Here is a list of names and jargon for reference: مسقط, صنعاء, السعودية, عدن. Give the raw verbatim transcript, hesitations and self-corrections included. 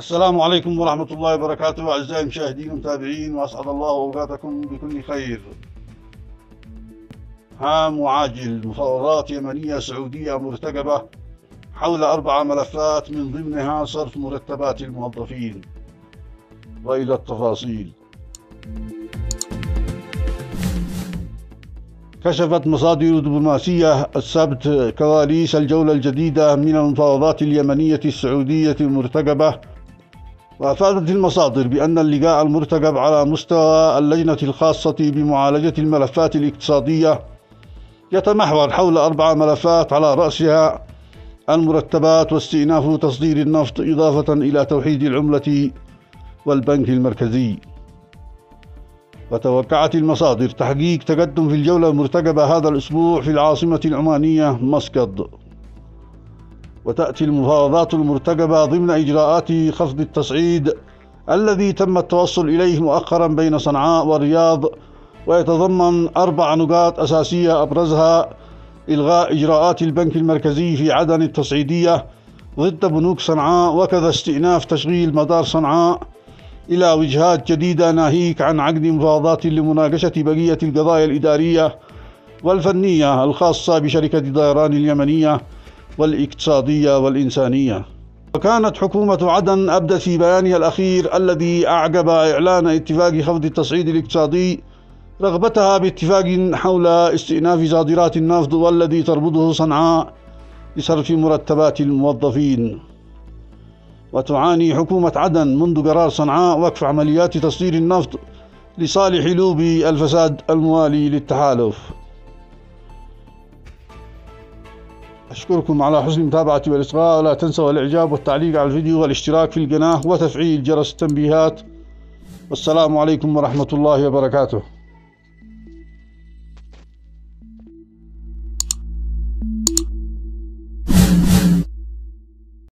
السلام عليكم ورحمة الله وبركاته أعزائي المشاهدين والمتابعين، وأسعد الله أوقاتكم بكل خير. هام وعاجل، مفاوضات يمنية سعودية مرتقبة حول أربع ملفات من ضمنها صرف مرتبات الموظفين. وإلى التفاصيل. كشفت مصادر دبلوماسية السبت كواليس الجولة الجديدة من المفاوضات اليمنية السعودية المرتقبة، وأفادت المصادر بأن اللقاء المرتقب على مستوى اللجنة الخاصة بمعالجة الملفات الاقتصادية يتمحور حول أربع ملفات على رأسها المرتبات واستئناف تصدير النفط، إضافة إلى توحيد العملة والبنك المركزي. وتوقعت المصادر تحقيق تقدم في الجولة المرتقبة هذا الأسبوع في العاصمة العمانية مسقط. وتأتي المفاوضات المرتقبة ضمن إجراءات خفض التصعيد الذي تم التوصل إليه مؤخرا بين صنعاء والرياض، ويتضمن أربع نقاط أساسية أبرزها إلغاء إجراءات البنك المركزي في عدن التصعيدية ضد بنوك صنعاء، وكذا استئناف تشغيل مدار صنعاء إلى وجهات جديدة، ناهيك عن عقد مفاوضات لمناقشة بقية القضايا الإدارية والفنية الخاصة بشركة الطيران اليمنية والاقتصادية والإنسانية. وكانت حكومة عدن أبدت في بيانها الأخير الذي أعقب إعلان اتفاق خفض التصعيد الاقتصادي رغبتها باتفاق حول استئناف صادرات النفط والذي تربطه صنعاء بصرف مرتبات الموظفين. وتعاني حكومة عدن منذ قرار صنعاء وقف عمليات تصدير النفط لصالح لوبي الفساد الموالي للتحالف. أشكركم على حسن متابعتي والإصغاء، ولا تنسوا الإعجاب والتعليق على الفيديو والاشتراك في القناة وتفعيل جرس التنبيهات. والسلام عليكم ورحمة الله وبركاته.